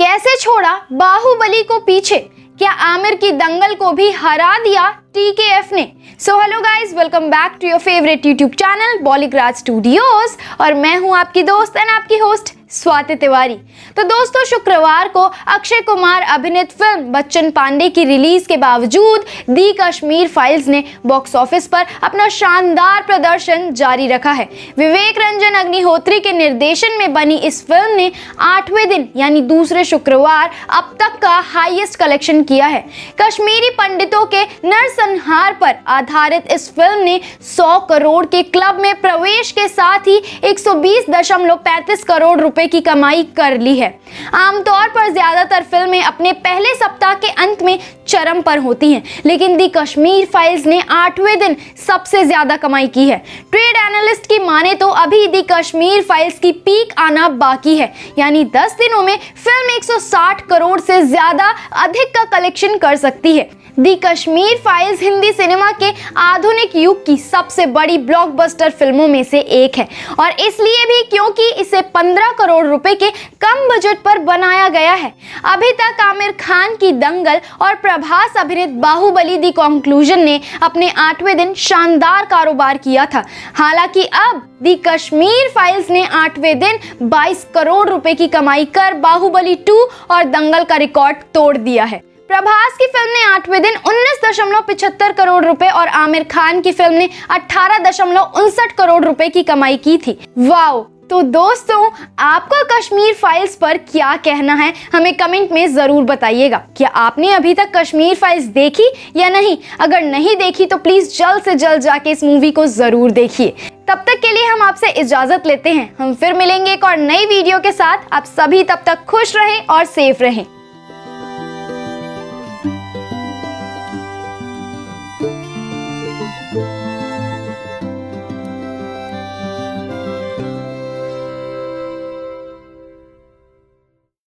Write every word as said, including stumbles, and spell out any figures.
कैसे छोड़ा बाहुबली को पीछे, क्या आमिर की दंगल को भी हरा दिया टीकेएफ ने। So hello guys, welcome back to your favourite YouTube channel Bollywood studios, और मैं हूं आपकी दोस्त एंड आपकी होस्ट स्वाति तिवारी। तो दोस्तों, शुक्रवार को अक्षय कुमार अभिनीत फिल्म बच्चन पांडे की रिलीज के बावजूद दी कश्मीर फाइल्स ने बॉक्स ऑफिस पर अपना शानदार प्रदर्शन जारी रखा है। विवेक रंजन अग्निहोत्री के निर्देशन में बनी इस फिल्म ने आठवें दिन यानी दूसरे शुक्रवार अब तक का हाईएस्ट कलेक्शन किया है। कश्मीरी पंडितों के नरसंहार पर आधारित इस फिल्म ने सौ करोड़ के क्लब में प्रवेश के साथ ही एक सौ बीस दशमलव पैंतीस करोड़ रुपए की कमाई कर ली है। आमतौर पर ज्यादातर फिल्में अपने पहले सप्ताह के अंत में चरम पर होती हैं, लेकिन दी कश्मीर फाइल्स ने आठवें दिन सबसे ज्यादा कमाई की है। ट्रेड एनालिस्ट की माने तो अभी दी कश्मीर फाइल्स की पीक आना बाकी है, यानी दस दिनों में फिल्म एक सौ साठ करोड़ से ज्यादा अधिक का कलेक्शन कर सकती है। The Kashmir files Hindi cinema के आधुनिक युग की सबसे बड़ी ब्लॉकबस्टर फिल्मों में से एक है, और इसलिए भी क्योंकि इसे पंद्रह करोड़ रुपए के कम बजट पर बनाया गया है। अभी तक आमिर खान की दंगल और प्रभास अभिनीत बाहुबली दी कंक्लूजन ने अपने आठवें दिन शानदार कारोबार किया था। हालांकि अब दी कश्मीर फाइल्स ने आठवें दिन बाईस करोड़ रुपए की कमाई कर बाहुबली टू और दंगल का रिकॉर्ड तोड़ दिया है। प्रभास की फिल्म ने आठवें दिन उन्नीस दशमलव पचहत्तर करोड़ रुपए और आमिर खान की फिल्म ने अठारह दशमलव उनसठ करोड़ रुपए की कमाई की थी। वाओ! तो दोस्तों, आपका कश्मीर फाइल्स पर क्या कहना है हमें कमेंट में ज़रूर बताइएगा। क्या आपने अभी तक कश्मीर फाइल्स देखी या नहीं? अगर नहीं देखी तो प्लीज़ जल्द से जल्द जाके इस मूवी को ज़रूर देखिए। तब तक के लिए हम आपसे इजाज़त लेते हैं। हम फिर मिलेंगे एक और नई वीडियो के साथ। आप सभी तब तक खुश रहें और सेफ रहें।